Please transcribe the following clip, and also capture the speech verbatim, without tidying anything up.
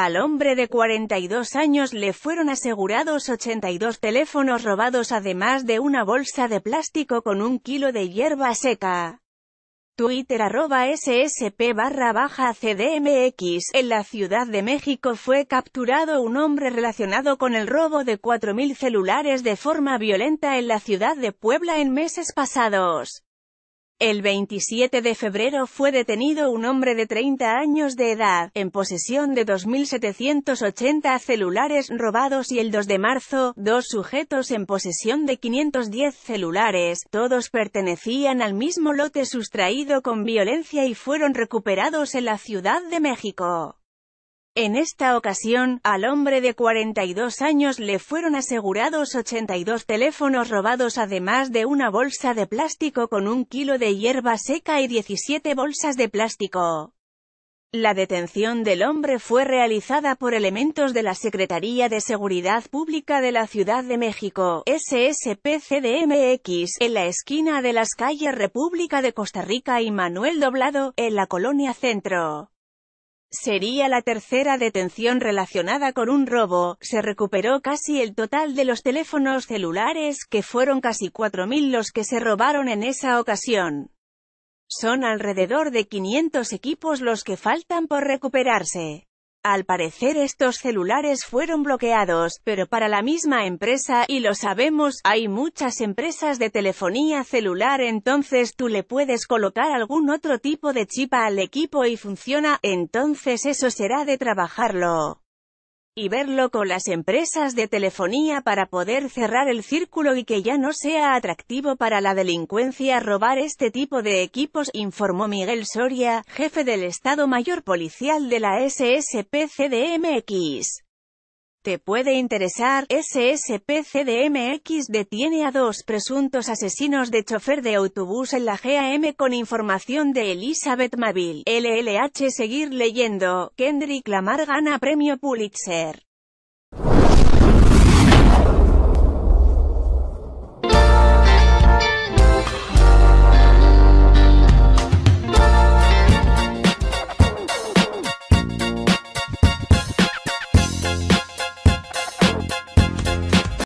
Al hombre de cuarenta y dos años le fueron asegurados ochenta y dos teléfonos robados, además de una bolsa de plástico con un kilo de hierba seca. Twitter arroba ssp barra baja cdmx. En la Ciudad de México fue capturado un hombre relacionado con el robo de cuatro mil celulares de forma violenta en la ciudad de Puebla en meses pasados. El veintisiete de febrero fue detenido un hombre de treinta años de edad, en posesión de dos mil setecientos ochenta celulares robados, y el dos de marzo, dos sujetos en posesión de quinientos diez celulares, todos pertenecían al mismo lote sustraído con violencia y fueron recuperados en la Ciudad de México. En esta ocasión, al hombre de cuarenta y dos años le fueron asegurados ochenta y dos teléfonos robados, además de una bolsa de plástico con un kilo de hierba seca y diecisiete bolsas de plástico. La detención del hombre fue realizada por elementos de la Secretaría de Seguridad Pública de la Ciudad de México, S S P C D M X, en la esquina de las calles República de Costa Rica y Manuel Doblado, en la Colonia Centro. Sería la tercera detención relacionada con un robo. Se recuperó casi el total de los teléfonos celulares, que fueron casi cuatro mil los que se robaron en esa ocasión. Son alrededor de quinientos equipos los que faltan por recuperarse. Al parecer estos celulares fueron bloqueados, pero para la misma empresa, y lo sabemos, hay muchas empresas de telefonía celular, entonces tú le puedes colocar algún otro tipo de chip al equipo y funciona, entonces eso será de trabajarlo y verlo con las empresas de telefonía para poder cerrar el círculo y que ya no sea atractivo para la delincuencia robar este tipo de equipos, informó Miguel Soria, jefe del Estado Mayor Policial de la S S P C D M X. Te puede interesar. S S P C D M X detiene a dos presuntos asesinos de chofer de autobús en la G A M, con información de Elizabeth Maville. L L H. Seguir leyendo. Kendrick Lamar gana premio Pulitzer.